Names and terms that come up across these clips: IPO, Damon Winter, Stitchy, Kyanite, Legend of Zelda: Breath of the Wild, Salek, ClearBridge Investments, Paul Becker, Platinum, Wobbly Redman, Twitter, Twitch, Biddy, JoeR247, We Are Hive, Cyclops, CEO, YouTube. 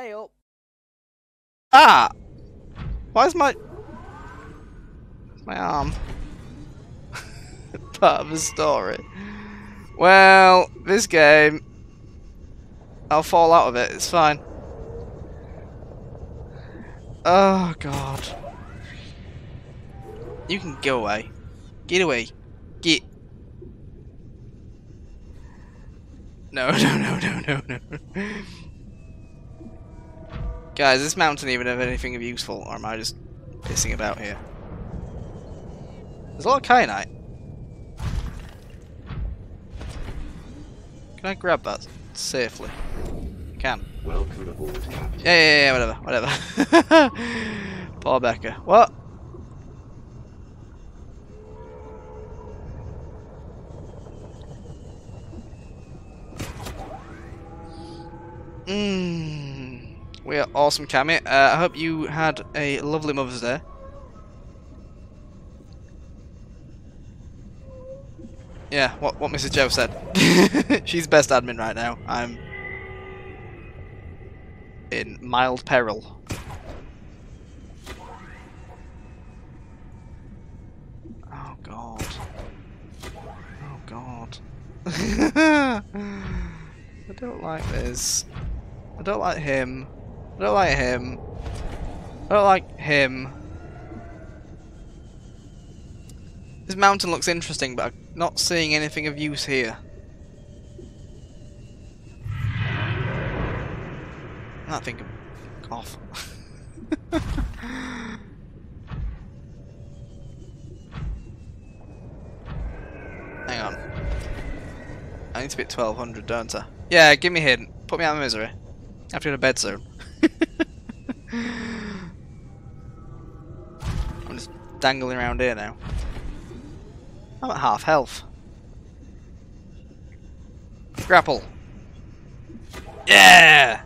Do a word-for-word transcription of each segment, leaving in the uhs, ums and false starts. Hey up. Ah! Why is my... my arm? Part of the story. Well, this game... I'll fall out of it, it's fine. Oh, God. You can go away. Get away. Get... No, no, no, no, no, no. Guys, this mountain even have anything of useful, or am I just pissing about here? There's a lot of kyanite. Can I grab that safely? Can. Welcome aboard. Yeah, yeah, yeah, whatever, whatever. Paul Becker. What? Mmm. We are awesome, Cammy. Uh, I hope you had a lovely Mother's Day. Yeah, what what Missus Joe said. She's best admin right now. I'm in mild peril. Oh God. Oh God. I don't like this. I don't like him. I don't like him. I don't like him. This mountain looks interesting, but I'm not seeing anything of use here. I'm not thinking off. Hang on. I need to be at twelve hundred, don't I? Yeah, give me a hint. Put me out of misery. I have to go to bed soon. I'm just dangling around here now. I'm at half health. Grapple. Yeah!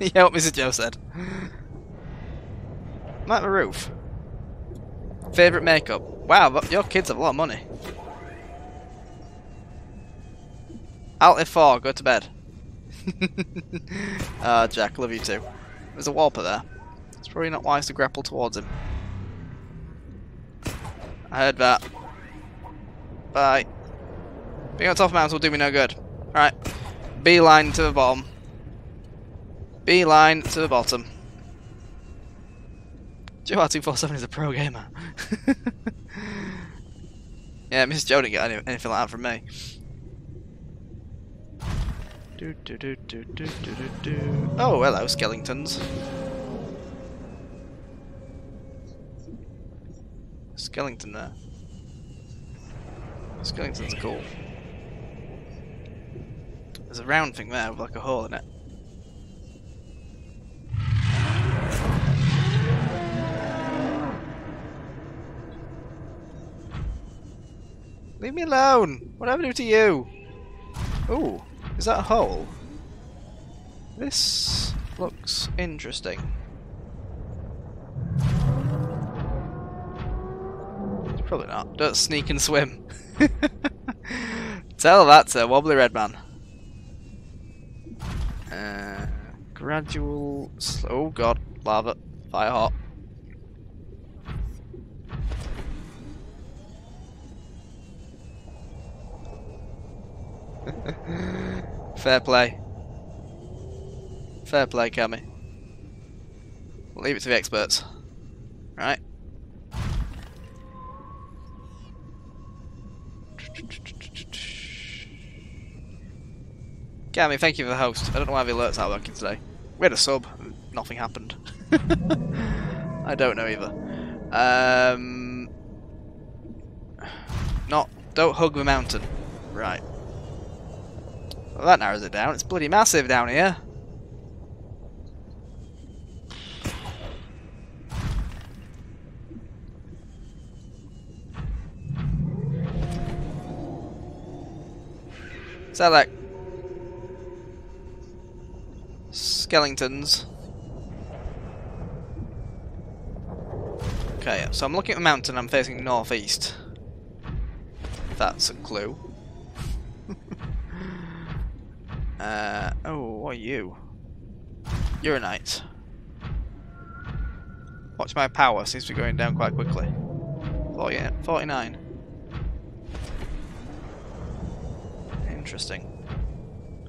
Yeah, what Missus Joe said. I'm at the roof. Favourite makeup. Wow, your kids have a lot of money. Alt F four, go to bed. Ah, uh, Jack, love you too. There's a warper there. It's probably not wise to grapple towards him. I heard that. Bye. Being on top of mountains will do me no good. Alright. Beeline to the bottom. Beeline to the bottom. JoeR two forty-seven is a pro gamer. Yeah, Miss Joe didn't get any, anything like that from me. Do, do, do, do, do, do, do. Oh, hello, skeletons. Skeleton there. Skeleton's cool. There's a round thing there with like a hole in it. Leave me alone! Whatever I do to you? Ooh, is that a hole? This looks interesting. It's probably not. Don't sneak and swim. Tell that to Wobbly Redman. Uh, gradual. Oh God, lava, fire hot. Fair play. Fair play, Cammy. We'll leave it to the experts. Right. Cammy, thank you for the host. I don't know why the alerts aren't working today. We had a sub, and nothing happened. I don't know either. Um, not. Don't hug the mountain. Right. Well, that narrows it down. It's bloody massive down here. Salek. Skeletons. Okay, so I'm looking at the mountain. I'm facing northeast. That's a clue. Uh, oh, what are you? Urinate. Watch my power, seems to be going down quite quickly. forty-nine. Interesting.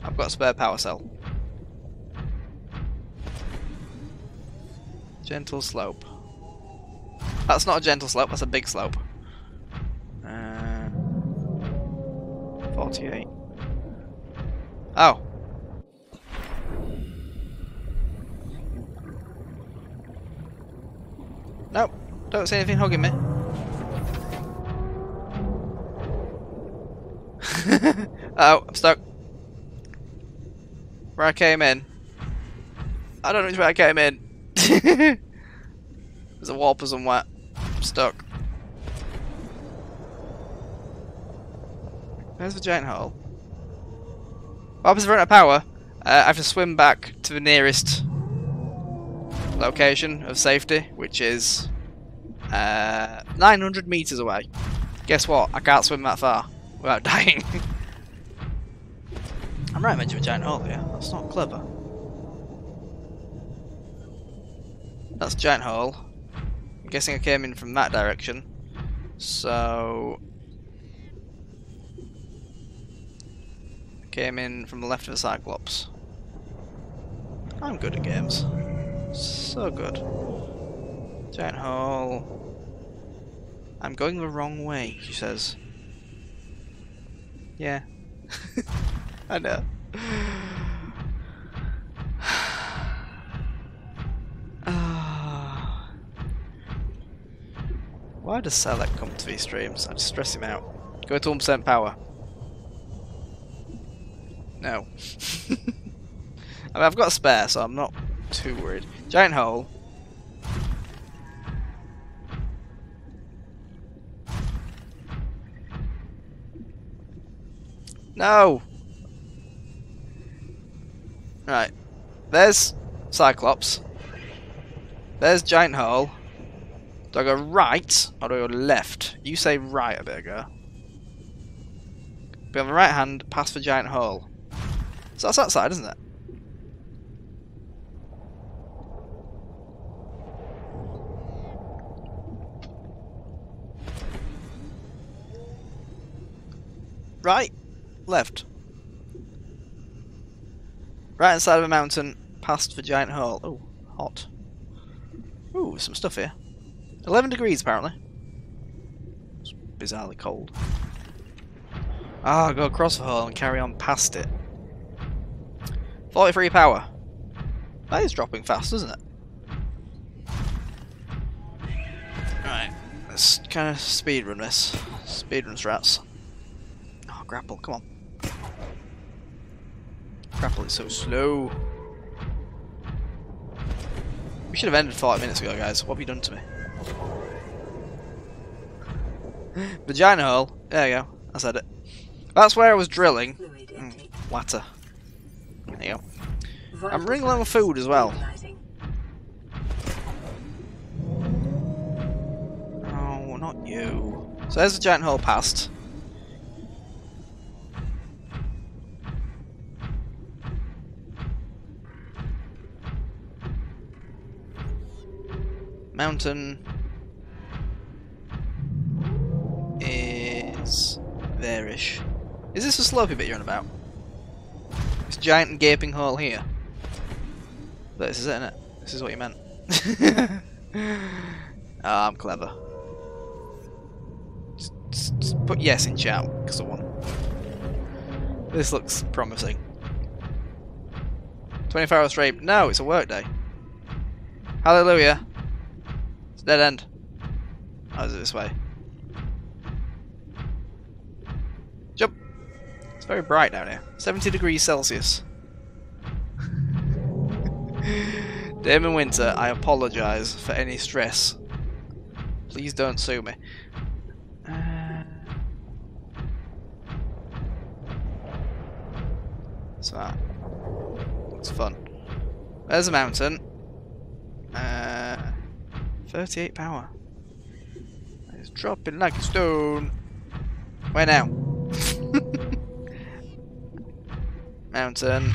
I've got a spare power cell. Gentle slope. That's not a gentle slope, that's a big slope. Uh, forty-eight. Oh. Nope, don't see anything hugging me. Oh, I'm stuck. Where I came in. I don't know which way I came in. There's a wall puzzle somewhere. I'm stuck. There's the giant hole. What happens if I run out of power? Uh, I have to swim back to the nearest location of safety, which is uh, nine hundred meters away. Guess what? I can't swim that far without dying. I'm right into a giant hole here. That's not clever. That's a giant hole. I'm guessing I came in from that direction. So I came in from the left of the Cyclops. I'm good at games. So good. Giant hole. I'm going the wrong way, she says. Yeah. I know. Oh. Why does Salek come to these streams? I just stress him out. Go to one percent power. No. I mean, I've got a spare, so I'm not too worried. Giant hole. No! Right. There's Cyclops. There's giant hole. Do I go right or do I go left? You say right a bit ago. Be on the right hand, past the giant hole. So that's that side, isn't it? Right, left. Right inside of a mountain, past the giant hole. Oh, hot. Ooh, some stuff here. eleven degrees, apparently. It's bizarrely cold. Ah, go across the hole and carry on past it. forty-three power. That is dropping fast, isn't it? Right, let's kind of speedrun this. Speedrun strats. Oh, grapple, come on. Grapple is so slow. We should have ended forty minutes ago, guys. What have you done to me? Vagina hole. There you go. I said it. That's where I was drilling. Mm, water. There you go. I'm ringing on food as well. Oh, not you. So there's the giant hole past. Mountain is there-ish. Is this a slopey bit you're on about? This giant and gaping hole here. But this is it, isn't it? This is what you meant. Ah, oh, I'm clever. Just, just, just put yes in chat because I won. This looks promising. twenty-four hour stream. No, it's a work day. Hallelujah. Dead end. Oh, is it this way? Jump! It's very bright down here. seventy degrees Celsius. Damon Winter, I apologise for any stress. Please don't sue me. Uh... What's that? Looks fun. There's a mountain. Uh... thirty-eight power. It's dropping like a stone. Where now? Mountain.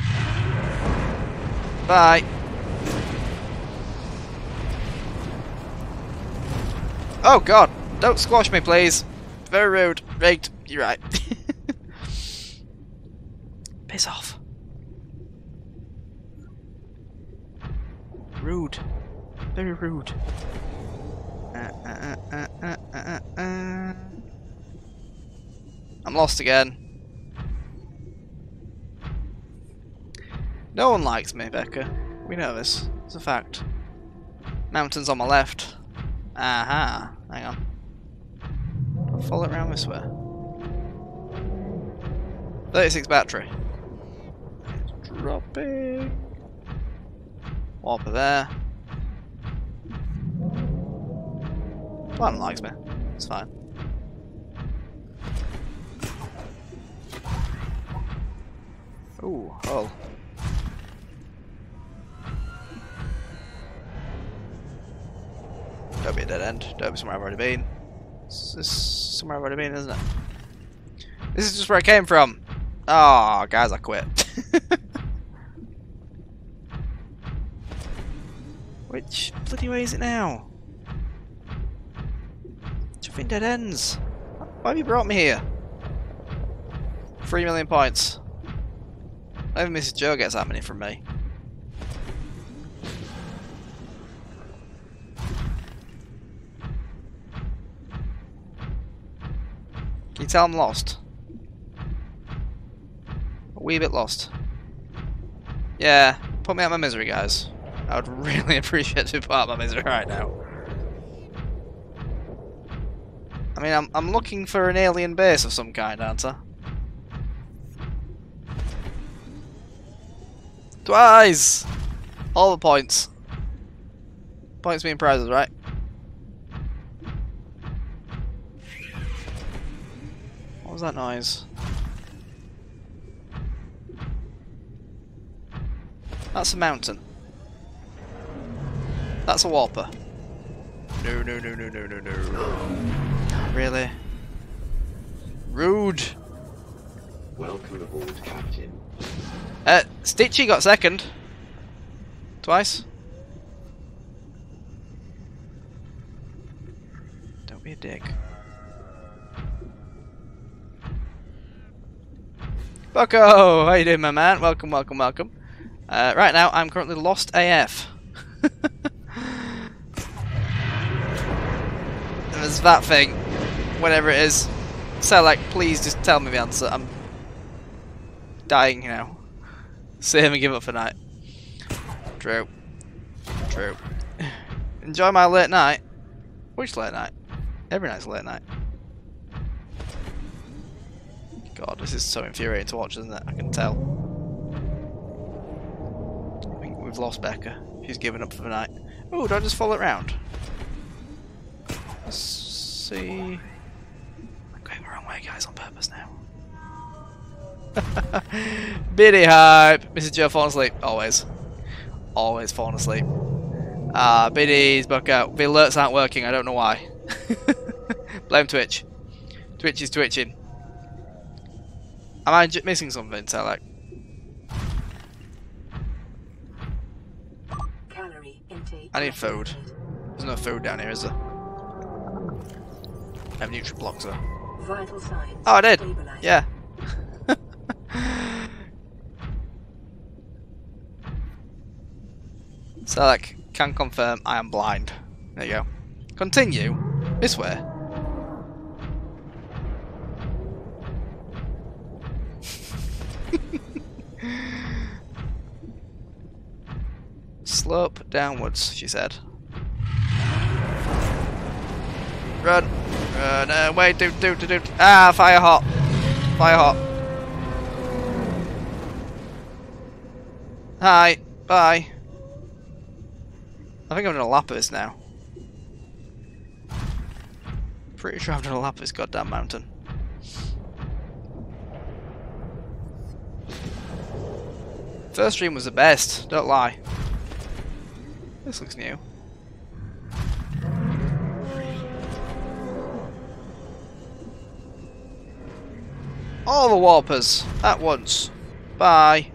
Bye. Oh god, don't squash me please. Very rude. Right, you're right. Piss off. Rude. Very rude. Uh, uh, uh, uh, uh, uh, uh. I'm lost again. No one likes me, Becca. We know this. It's a fact. Mountains on my left. Aha. Hang on. I'll follow it around this way. thirty-six battery. It's dropping. Warper there. Platinum likes me. It's fine. Ooh, hull. Don't be a dead end. Don't be somewhere I've already been. This is somewhere I've already been, isn't it? This is just where I came from. Ah, oh, guys, I quit. Which bloody way is it now? Jumping dead ends. Why have you brought me here? Three million points. Not even Missus Joe gets that many from me. Can you tell I'm lost? A wee bit lost. Yeah, put me out of my misery, guys. I would really appreciate to be put out of my misery right now. I mean, I'm, I'm looking for an alien base of some kind, aren't I? Twice! All the points. Points mean prizes, right? What was that noise? That's a mountain. That's a warper. No, no, no, no, no, no, no. Really? Rude. Welcome aboard, Captain. Uh, Stitchy got second. Twice. Don't be a dick. Bucko! How you doing, my man? Welcome, welcome, welcome. Uh, right now, I'm currently lost A F. There's that thing. Whatever it is. Salek, please just tell me the answer. I'm dying now. Save and give up for night. True. True. Enjoy my late night. Which late night? Every night's late night. God, this is so infuriating to watch, isn't it? I can tell. I think we've lost Becca. She's given up for the night. Oh, do I just follow it round? Let's see. I'm going the wrong way, guys, on purpose now. Biddy hype! Missus Joe falling asleep. Always. Always falling asleep. Ah, uh, Biddy's buck out. The alerts aren't working, I don't know why. Blame Twitch. Twitch is twitching. Am I missing something, Salek? I need food. There's no food down here, is there? I have nutrient blocks though. Oh, I did! Yeah. Salek, can confirm I am blind. There you go. Continue this way. Slope downwards, she said. Run! Run away! Do, do, do, do. Ah, fire hot! Fire hot! Hi! Bye! I think I've done a lap of this now. Pretty sure I've done a lap of this goddamn mountain. First stream was the best, don't lie. This looks new. All the warpers at once. Bye.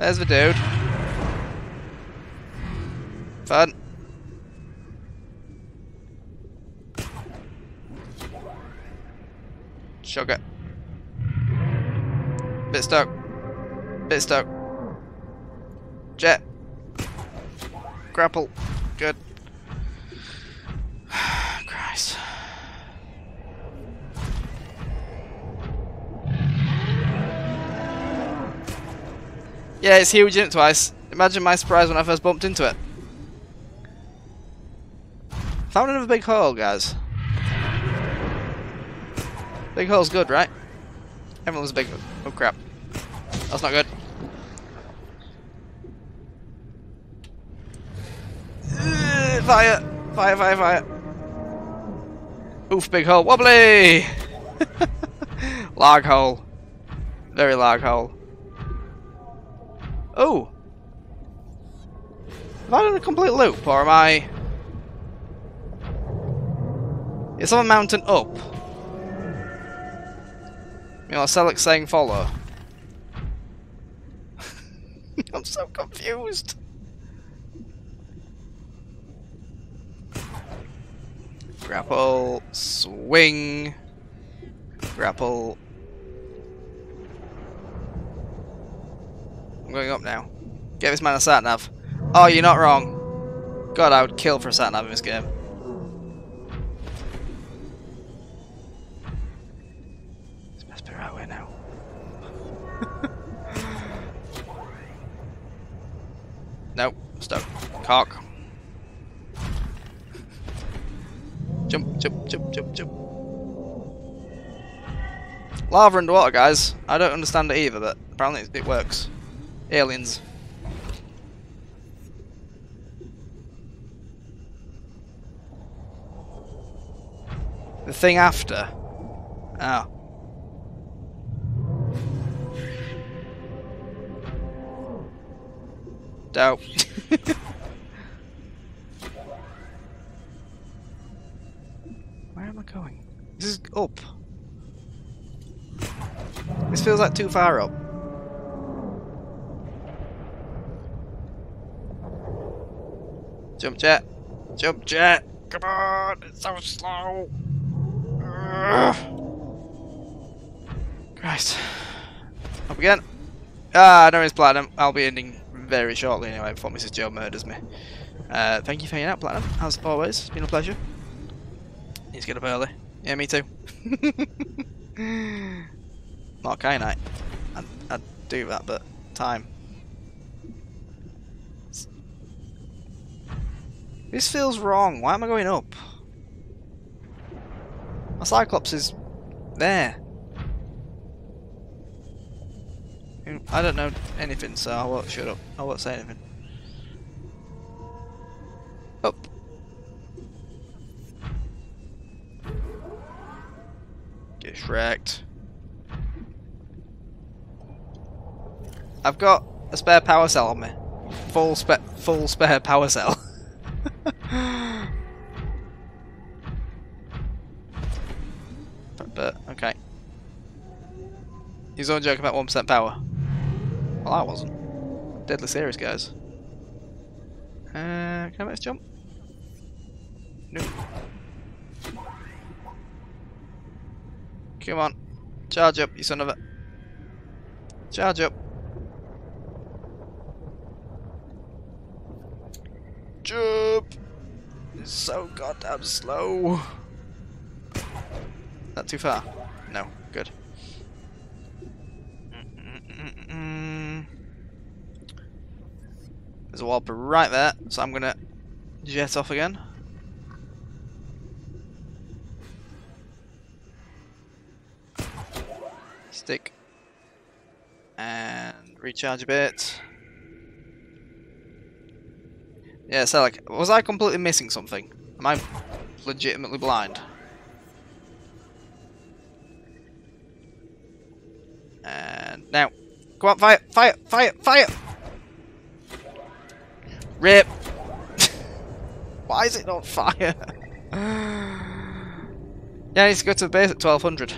There's the dude. Fun. Sugar. Bit stuck. Bit stuck. Jet. Grapple. Good. Christ. Yeah, it's huge in it twice. Imagine my surprise when I first bumped into it. Found another big hole, guys. Big hole's good, right? Everyone's big. Oh crap. That's not good. Uh, fire! Fire, fire, fire. Oof, big hole. Wobbly! Large hole. Very large hole. Oh! Am I in a complete loop, or am I... It's on a mountain up. You know, Salek's saying follow. I'm so confused. Grapple, swing, grapple. I'm going up now. Get this man a sat nav. Oh, you're not wrong. God, I would kill for a sat nav in this game. Nope, stuck. Cock. Jump, jump, jump, jump, jump. Lava and water, guys. I don't understand it either, but apparently it works. Aliens. The thing after. Ah. Oh. Dope. Where am I going? This is up. This feels like too far up. Jump jet. Jump jet. Come on. It's so slow. Ugh. Christ. Up again. Ah, I know it's Platinum. I'll be ending very shortly anyway before Missus Joe murders me. Uh, thank you for hanging out, Platinum, as always. It's been a pleasure. He's getting up early. Yeah, me too. Not Kyanite. I'd, I'd do that, but time. This feels wrong. Why am I going up? My Cyclops is there. I don't know anything, so I won't shut up. I won't say anything. Up. Get shreked. I've got a spare power cell on me. Full spa- full spare power cell. but, but okay. He's only joking about one percent power. Well, I wasn't. Deadly serious, guys. Uh, can I make this jump? No. Come on. Charge up, you son of a... Charge up. Jump! It's so goddamn slow. Is that too far? No. Good. Mm. There's a warper right there, so I'm gonna jet off again. Stick and recharge a bit. Yeah, so like, was I completely missing something? Am I legitimately blind? And now. Come on, fire, fire, fire, fire! Rip! Why is it not fire? Yeah, I need to go to the base at twelve hundred.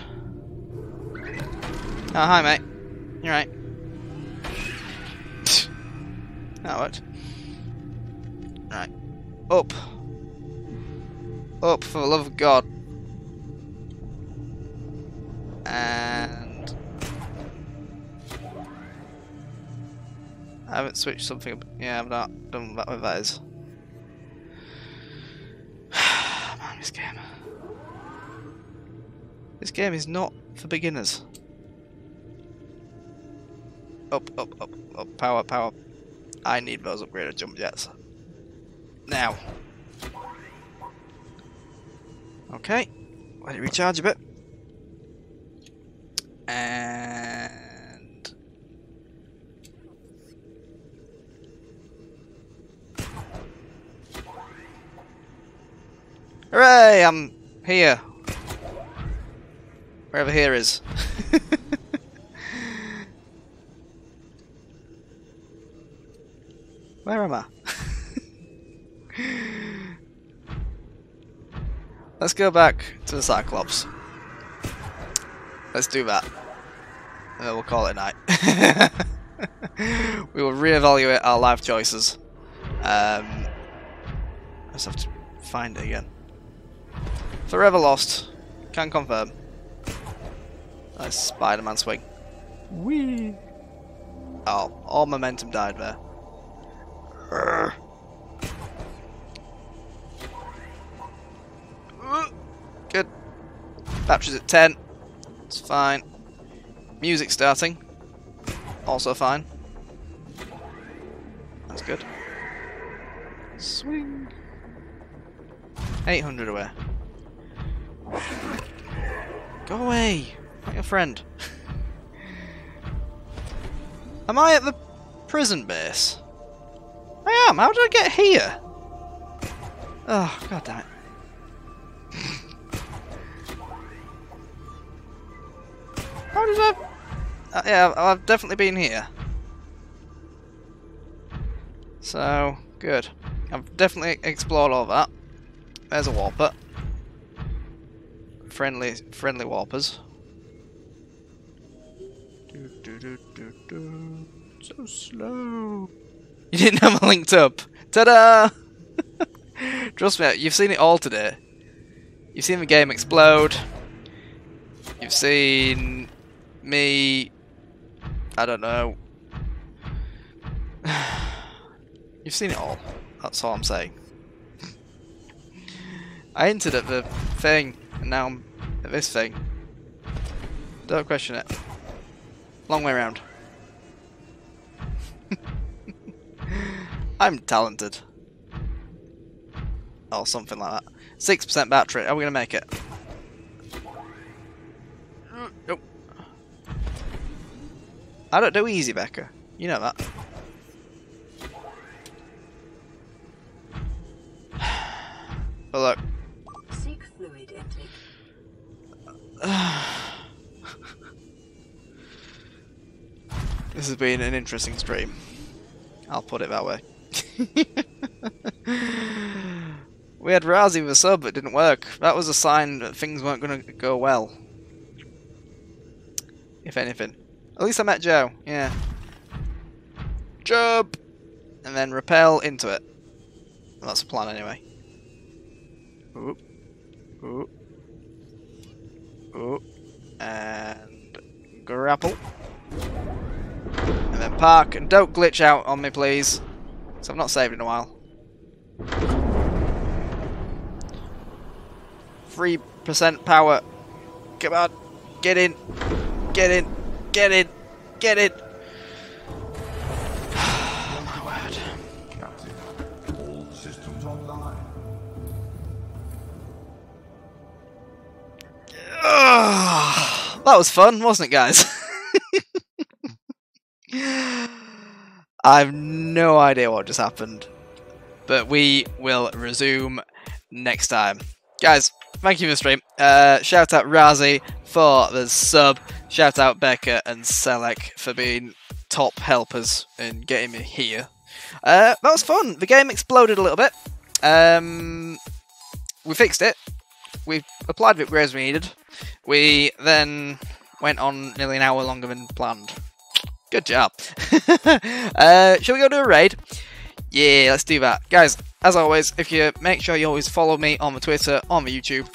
Oh, hi, mate. You're right. that worked. Right. Up. Up, for the love of God. And... I haven't switched something up. Yeah, I've not done that with that is. Man, this game. This game is not for beginners. Up, up, up, up, power, power. I need those upgraded jump jets. Now. Okay. Let it recharge a bit. And... Hooray! I'm here. Wherever here is. Where am I? Let's go back to the Cyclops. Let's do that. And then we'll call it a night. We will reevaluate our life choices. Um, I just have to find it again. Forever lost. Can confirm. Nice Spider-Man swing. Whee! Oh, all momentum died there. Good. Batteries at ten. It's fine. Music starting. Also fine. That's good. Swing. eight hundred away. Go away. Not your friend. Am I at the prison base? I am! How did I get here? Oh, god damn it. How did I... Uh, yeah, I've definitely been here. So, good. I've definitely explored all that. There's a warper. Friendly, friendly warpers. Do, do, do, do, do. So slow. You didn't have it linked up. Ta-da! Trust me, you've seen it all today. You've seen the game explode. You've seen me... I don't know. You've seen it all. That's all I'm saying. I hinted at the thing, and now I'm at this thing. Don't question it. Long way around. I'm talented. Or something like that. six percent battery. Are we going to make it? Nope. I don't do easy, Becker. You know that. But look. Seek fluid intake. This has been an interesting stream. I'll put it that way. We had Razi the sub, but it didn't work. That was a sign that things weren't going to go well. If anything. At least I met Joe, yeah. Jump! And then rappel into it. Well, that's the plan anyway. Oop. Oop. Oop. And grapple. And then park, and don't glitch out on me, please. So I've not saved in a while. three percent power. Come on. Get in. Get in. Get in. Get in. Oh, my word. Captain, all systems online. That was fun, wasn't it, guys? I've no idea what just happened, but we will resume next time. Guys, thank you for the stream. Uh, shout out Razi for the sub. Shout out Becca and Salek for being top helpers and getting me here. Uh, that was fun. The game exploded a little bit. Um, we fixed it. We applied the upgrades we needed. We then went on nearly an hour longer than planned. Good job. uh, shall we go do a raid? Yeah, let's do that. Guys, as always, if you make sure you always follow me on my Twitter, on my YouTube.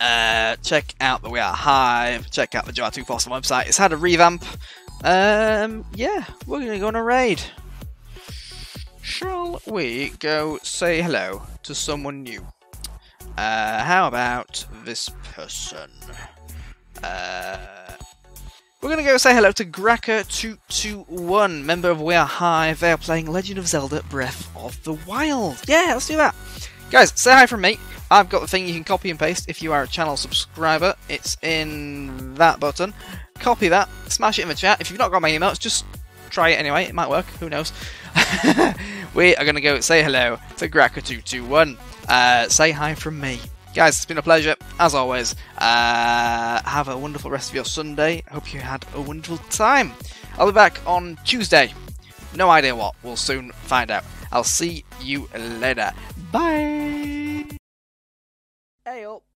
Uh, check out the We Are Hive. Check out the JoeR two forty-seven website. It's had a revamp. Um, yeah, we're going to go on a raid. Shall we go say hello to someone new? Uh, how about this person? Uh, we're gonna go say hello to Gracker two twenty-one, member of We Are Hive. They are playing Legend of Zelda: Breath of the Wild. Yeah, let's do that, guys. Say hi from me. I've got the thing you can copy and paste if you are a channel subscriber. It's in that button. Copy that, smash it in the chat. If you've not got my emails, just try it anyway. It might work. Who knows? We are gonna go say hello to Gracker two twenty-one. Uh, say hi from me. Guys, it's been a pleasure, as always. Uh, have a wonderful rest of your Sunday. Hope you had a wonderful time. I'll be back on Tuesday. No idea what. We'll soon find out. I'll see you later. Bye! Hey, up.